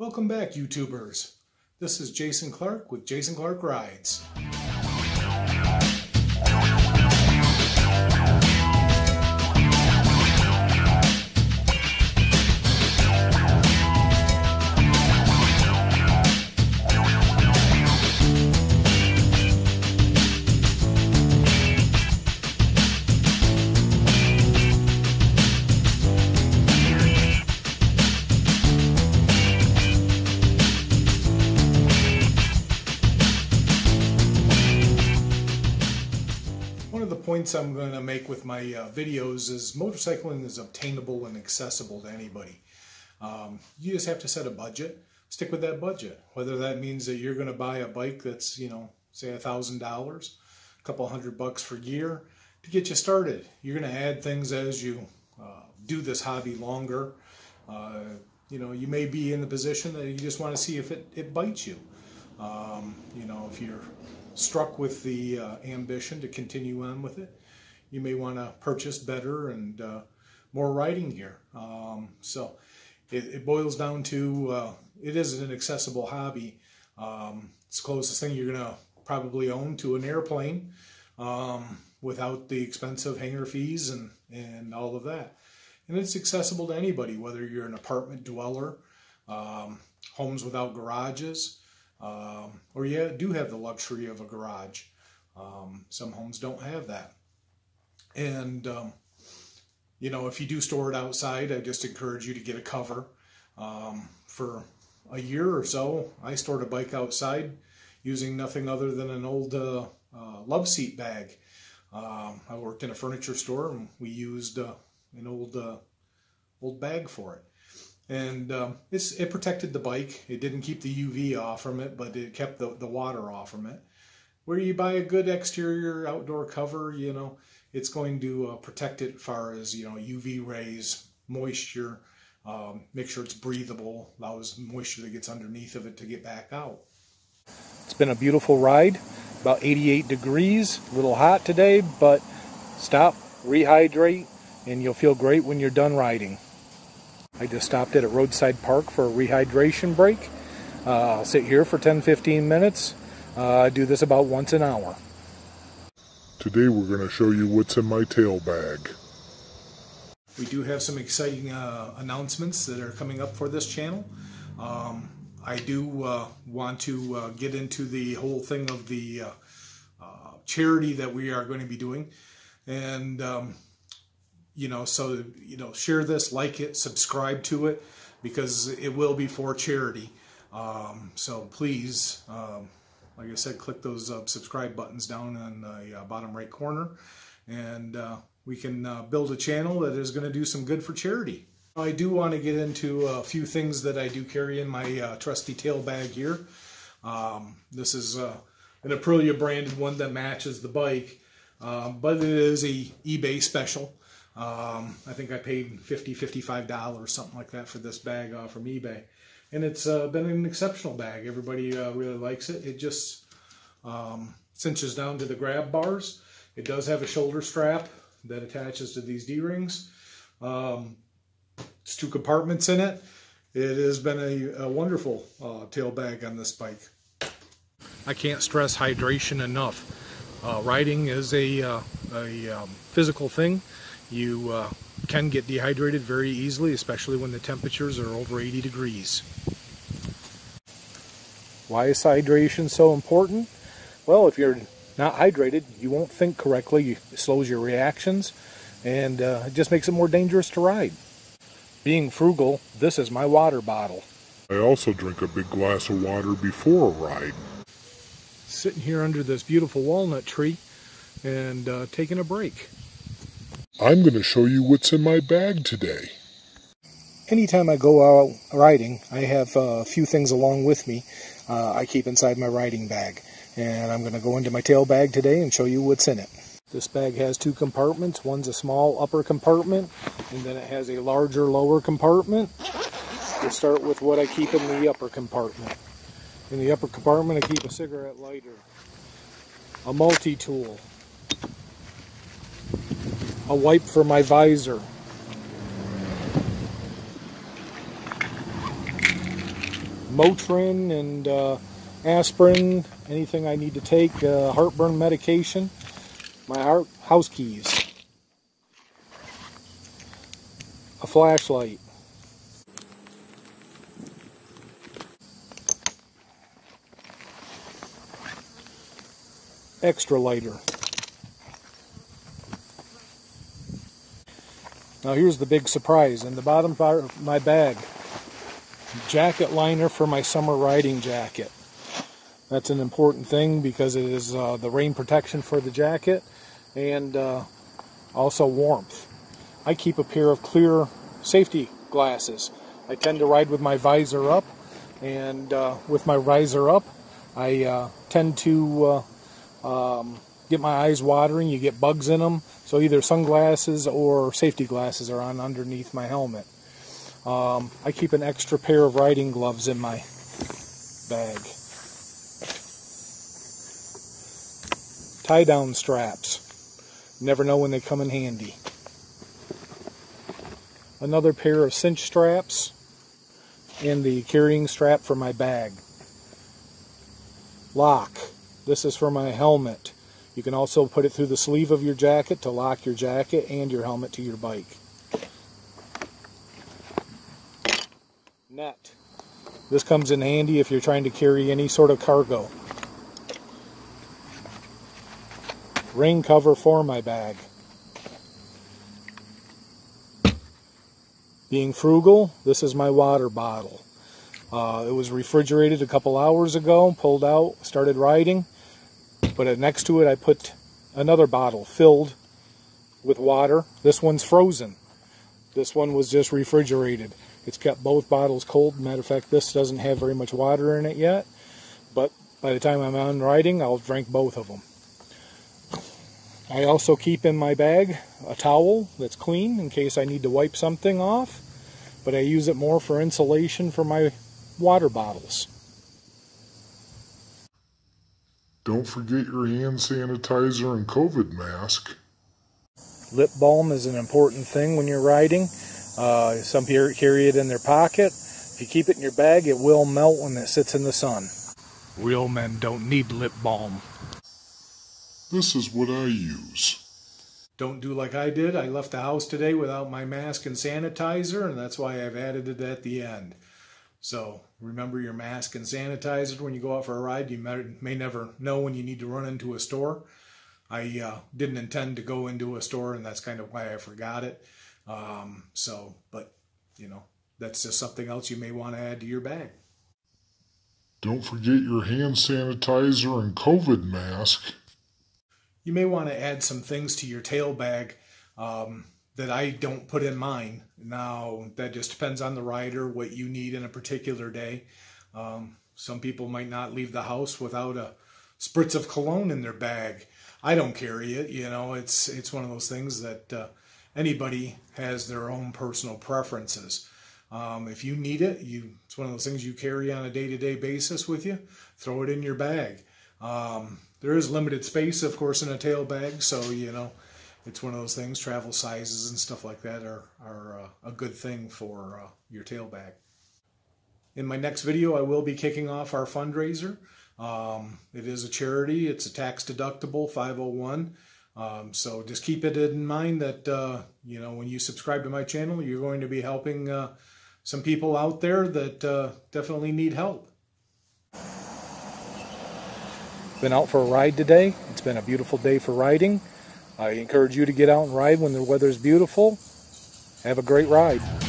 Welcome back, YouTubers. This is Jason Clark with Jason Clark Rides. Points I'm going to make with my videos is motorcycling is obtainable and accessible to anybody. You just have to set a budget, stick with that budget, whether that means that you're going to buy a bike that's, you know, say $1,000, a couple $100 for gear to get you started. You're going to add things as you do this hobby longer. You know, you may be in the position that you just want to see if it bites you. You know, if you're struck with the ambition to continue on with it, you may want to purchase better and more riding gear. So it boils down to it is an accessible hobby. It's the closest thing you're going to probably own to an airplane without the expensive hangar fees and all of that. And it's accessible to anybody, whether you're an apartment dweller, homes without garages, or you do have the luxury of a garage. Some homes don't have that. And, you know, if you do store it outside, I just encourage you to get a cover. For a year or so, I stored a bike outside using nothing other than an old love seat bag. I worked in a furniture store, and we used an old bag for it. And it protected the bike. It didn't keep the UV off from it, but it kept the water off from it. Where you buy a good exterior outdoor cover, you know, it's going to protect it as far as, you know, UV rays, moisture, make sure it's breathable, allows moisture that gets underneath of it to get back out. It's been a beautiful ride, about 88 degrees, a little hot today, but stop, rehydrate, and you'll feel great when you're done riding. I just stopped at a roadside park for a rehydration break. I'll sit here for 10-15 minutes. I do this about once an hour. Today we're going to show you what's in my tail bag. We do have some exciting announcements that are coming up for this channel. I do want to get into the whole thing of the charity that we are going to be doing. And you know, so, you know, share this, like it, subscribe to it, because it will be for charity. So please, like I said, click those subscribe buttons down in the bottom right corner, and we can build a channel that is going to do some good for charity. I do want to get into a few things that I do carry in my trusty tail bag here. This is an Aprilia branded one that matches the bike, but it is a eBay special. I think I paid $55 something like that for this bag from eBay, and it's been an exceptional bag. Everybody really likes it. It just cinches down to the grab bars. It does have a shoulder strap that attaches to these D-rings. It's two compartments in it. It has been a wonderful tail bag on this bike. I can't stress hydration enough. Riding is a physical thing. You can get dehydrated very easily, especially when the temperatures are over 80 degrees. Why is hydration so important? Well, if you're not hydrated, you won't think correctly. It slows your reactions, and it just makes it more dangerous to ride. Being frugal, this is my water bottle. I also drink a big glass of water before a ride. Sitting here under this beautiful walnut tree and taking a break. I'm going to show you what's in my bag today. Anytime I go out riding, I have a few things along with me I keep inside my riding bag. And I'm going to go into my tail bag today and show you what's in it. This bag has two compartments. One's a small upper compartment, and then it has a larger lower compartment. We'll start with what I keep in the upper compartment. In the upper compartment, I keep a cigarette lighter, a multi-tool, a wipe for my visor, Motrin and aspirin, anything I need to take, heartburn medication, my house keys, a flashlight. Extra lighter. Now here's the big surprise. In the bottom part of my bag, jacket liner for my summer riding jacket. That's an important thing because it is the rain protection for the jacket and also warmth. I keep a pair of clear safety glasses. I tend to ride with my visor up, and with my visor up I tend to get my eyes watering. You get bugs in them, so either sunglasses or safety glasses are on underneath my helmet. I keep an extra pair of riding gloves in my bag. Tie down straps, never know when they come in handy. Another pair of cinch straps and the carrying strap for my bag. Lock. This is for my helmet. You can also put it through the sleeve of your jacket to lock your jacket and your helmet to your bike. Net. This comes in handy if you're trying to carry any sort of cargo. Rain cover for my bag. Being frugal, this is my water bottle. It was refrigerated a couple hours ago, pulled out, started riding, but next to it I put another bottle filled with water. This one's frozen. This one was just refrigerated. It's kept both bottles cold. Matter of fact, this doesn't have very much water in it yet, but by the time I'm on riding, I'll drink both of them. I also keep in my bag a towel that's clean in case I need to wipe something off, but I use it more for insulation for my water bottles. Don't forget your hand sanitizer and COVID mask. Lip balm is an important thing when you're riding. Some people carry it in their pocket. If you keep it in your bag, it will melt when it sits in the sun. Real men don't need lip balm. This is what I use. Don't do like I did. I left the house today without my mask and sanitizer, and that's why I've added it at the end. So remember your mask and sanitizer when you go out for a ride. You may never know when you need to run into a store. I didn't intend to go into a store, and that's kind of why I forgot it. But you know, that's just something else you may want to add to your bag. Don't forget your hand sanitizer and COVID mask. You may want to add some things to your tail bag that I don't put in mine. Now, that just depends on the rider, what you need in a particular day. Some people might not leave the house without a spritz of cologne in their bag. I don't carry it, you know. It's one of those things that anybody has their own personal preferences. If you need it, it's one of those things you carry on a day-to-day basis with you. Throw it in your bag. There is limited space, of course, in a tail bag, so, you know, it's one of those things. Travel sizes and stuff like that are a good thing for your tail bag. In my next video, I will be kicking off our fundraiser. It is a charity. It's a tax-deductible 501. So just keep it in mind that, you know, when you subscribe to my channel, you're going to be helping some people out there that definitely need help. Been out for a ride today. It's been a beautiful day for riding. I encourage you to get out and ride when the weather's beautiful. Have a great ride.